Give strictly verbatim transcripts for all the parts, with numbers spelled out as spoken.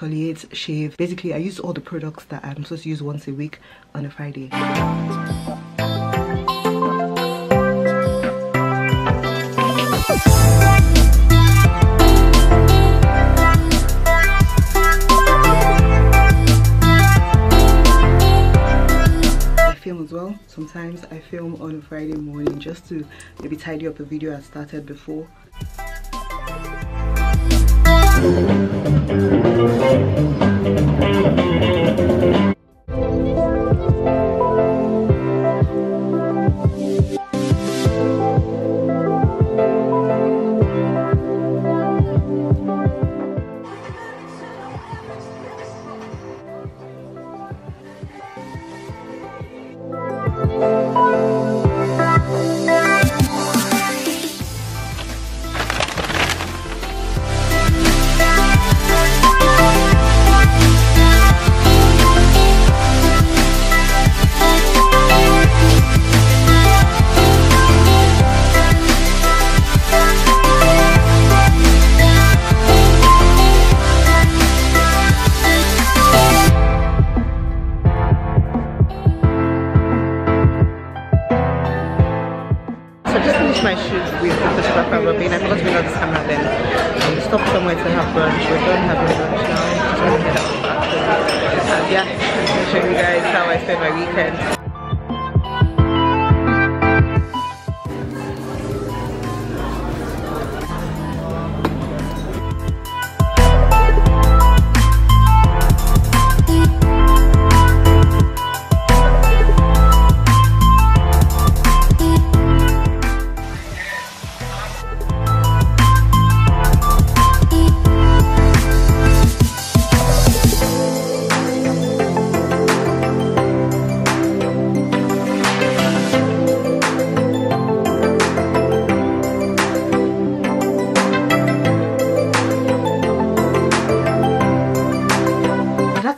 exfoliate, shave. Basically I use all the products that I'm supposed to use once a week on a Friday. As well, sometimes I film on a Friday morning just to maybe tidy up a video I started before. My shoot with photographer Robin. I forgot to bring out this camera then. We stopped somewhere to have brunch. We're done having brunch now. Just going to head out back. And yeah, I'm going to show you guys how I spend my weekend.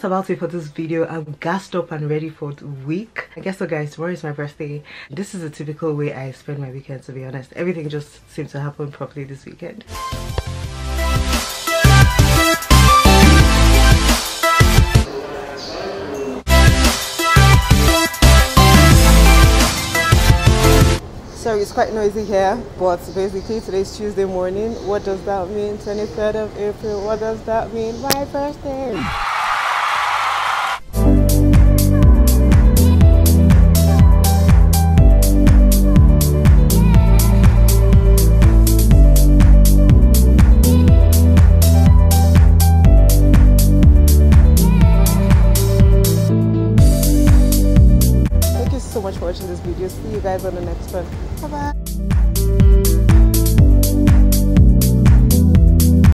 About it for this video. I'm gassed up and ready for the week. I guess so guys, tomorrow is my birthday. This is a typical way I spend my weekend, to be honest. Everything just seems to happen properly this weekend. So it's quite noisy here, but basically today's Tuesday morning. What does that mean? twenty-third of April. What does that mean? My birthday. Much for watching this video. See you guys on the next one. Bye bye.